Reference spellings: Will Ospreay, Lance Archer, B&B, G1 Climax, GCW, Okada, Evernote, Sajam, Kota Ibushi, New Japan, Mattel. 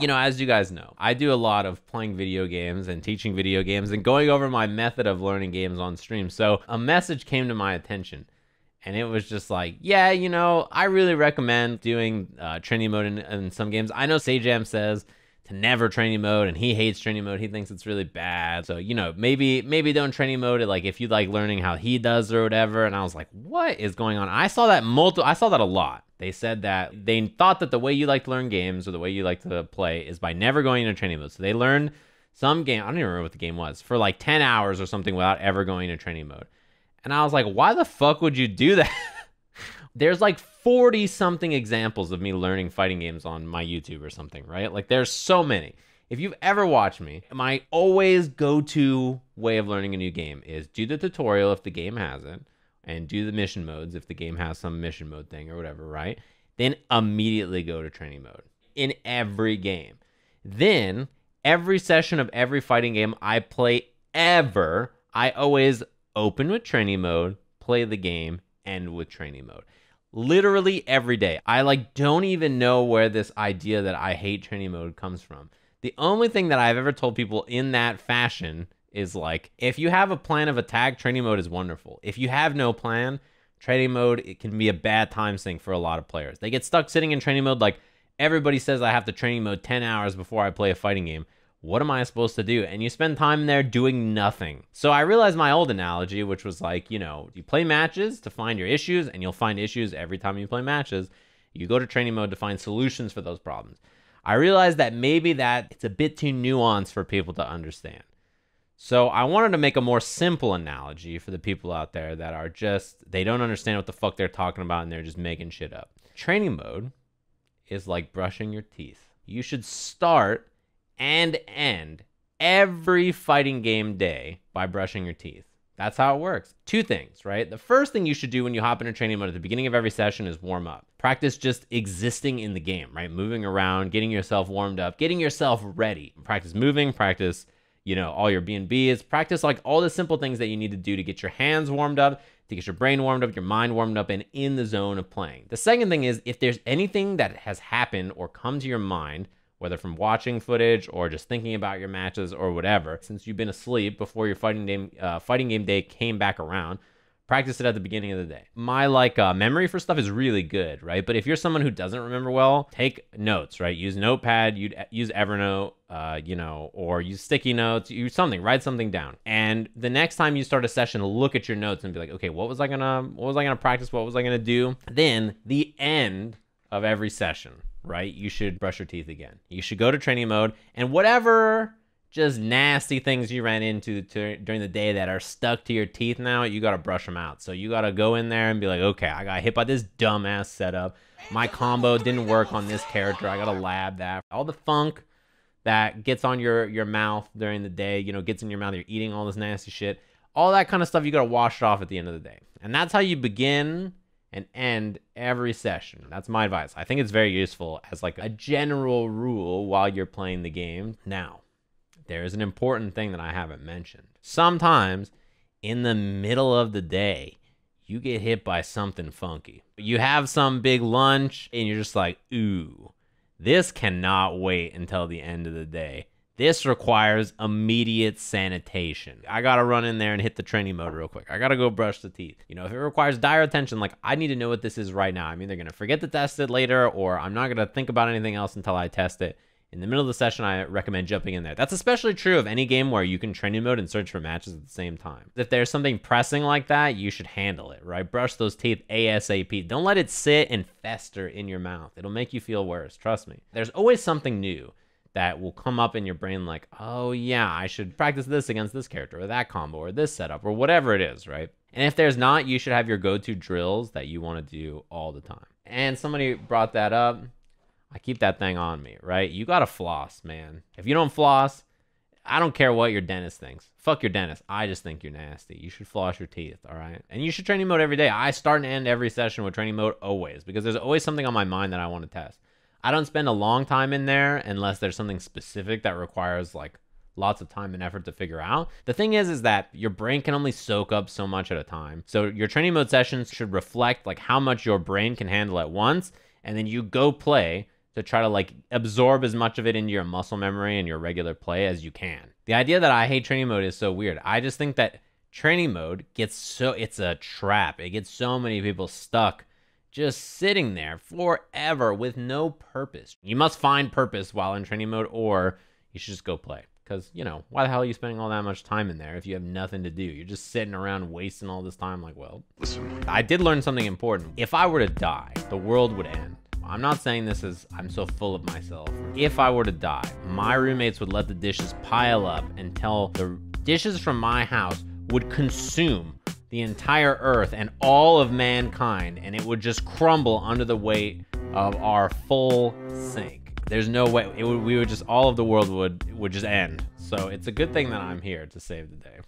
You know, as you guys know, I do a lot of playing video games and teaching video games and going over my method of learning games on stream. So a message came to my attention and it was just like, yeah, you know, I really recommend doing training mode in some games. I know Sajam says to never training mode and he hates training mode. He thinks it's really bad. So, you know, maybe don't training mode it, like if you like learning how he does or whatever. And I was like, what is going on? I saw that a lot. They said that they thought that the way you like to learn games or the way you like to play is by never going into training mode. So they learned some game, I don't even remember what the game was, for like 10 hours or something without ever going into training mode. And I was like, why the fuck would you do that? There's like 40 something examples of me learning fighting games on my YouTube or something, right? Like there's so many. If you've ever watched me, my always go-to way of learning a new game is do the tutorial if the game has it, and do the mission modes if the game has some mission mode thing or whatever, right? Then immediately go to training mode in every game. Then every session of every fighting game I play ever, I always open with training mode, play the game, end with training mode. Literally every day. I like don't even know where this idea that I hate training mode comes from. The only thing that I've ever told people in that fashion is like, if you have a plan of attack, training mode is wonderful. If you have no plan, training mode, it can be a bad time sink for a lot of players. They get stuck sitting in training mode. Like everybody says, I have to training mode 10 hours before I play a fighting game. What am I supposed to do? And you spend time there doing nothing. So I realized my old analogy, which was like, you know, you play matches to find your issues and you'll find issues every time you play matches. You go to training mode to find solutions for those problems. I realized that maybe that it's a bit too nuanced for people to understand. So I wanted to make a more simple analogy for the people out there that are just, they don't understand what the fuck they're talking about and they're just making shit up. Training mode is like brushing your teeth. You should start and end every fighting game day by brushing your teeth. That's how it works. Two things, right? The first thing you should do when you hop into training mode at the beginning of every session is warm up. Practice just existing in the game, right? Moving around, getting yourself warmed up, getting yourself ready. Practice moving, practice, you know, all your B&Bs, practice like all the simple things that you need to do to get your hands warmed up, to get your brain warmed up, your mind warmed up, and in the zone of playing. The second thing is if there's anything that has happened or come to your mind, whether from watching footage or just thinking about your matches or whatever, since you've been asleep before your fighting game day came back around, practice it at the beginning of the day. My like memory for stuff is really good, right? But if you're someone who doesn't remember well, take notes, right? Use Notepad, use Evernote, you know, or use sticky notes, use something, write something down. And the next time you start a session, look at your notes and be like, okay, what was I gonna practice? What was I gonna do? Then the end of every session, right? You should brush your teeth again. You should go to training mode and whatever just nasty things you ran into during the day that are stuck to your teeth now, you got to brush them out. So you got to go in there and be like, okay, I got hit by this dumbass setup. My combo didn't work on this character. I got to lab that. All the funk that gets on your mouth during the day, you know, gets in your mouth, you're eating all this nasty shit. All that kind of stuff, you got to wash it off at the end of the day. And that's how you begin and end every session. That's my advice. I think it's very useful as like a general rule while you're playing the game now. There is an important thing that I haven't mentioned. Sometimes in the middle of the day, you get hit by something funky. You have some big lunch and you're just like, ooh, this cannot wait until the end of the day. This requires immediate sanitation. I gotta run in there and hit the training mode real quick. I gotta go brush the teeth. You know, if it requires dire attention, like I need to know what this is right now. I'm either gonna forget to test it later or I'm not gonna think about anything else until I test it. In the middle of the session, I recommend jumping in there. That's especially true of any game where you can training mode and search for matches at the same time. If there's something pressing like that, you should handle it, right? Brush those teeth ASAP. Don't let it sit and fester in your mouth. It'll make you feel worse, trust me. There's always something new that will come up in your brain like, oh yeah, I should practice this against this character or that combo or this setup or whatever it is, right? And if there's not, you should have your go-to drills that you want to do all the time. And somebody brought that up. I keep that thing on me, right? You gotta floss, man. If you don't floss, I don't care what your dentist thinks. Fuck your dentist. I just think you're nasty. You should floss your teeth, all right? And you should training mode every day. I start and end every session with training mode always because there's always something on my mind that I want to test. I don't spend a long time in there unless there's something specific that requires like lots of time and effort to figure out. The thing is that your brain can only soak up so much at a time. So your training mode sessions should reflect like how much your brain can handle at once, and then you go play to try to like absorb as much of it into your muscle memory and your regular play as you can. The idea that I hate training mode is so weird. I just think that training mode gets so, it's a trap. It gets so many people stuck just sitting there forever with no purpose. You must find purpose while in training mode, or you should just go play. Because, you know, why the hell are you spending all that much time in there if you have nothing to do? You're just sitting around wasting all this time like, well, listen. I did learn something important. If I were to die, the world would end. I'm not saying this as I'm so full of myself. If I were to die, my roommates would let the dishes pile up until the dishes from my house would consume the entire earth and all of mankind, and it would just crumble under the weight of our full sink. There's no way, we would just, all of the world would just end. So it's a good thing that I'm here to save the day.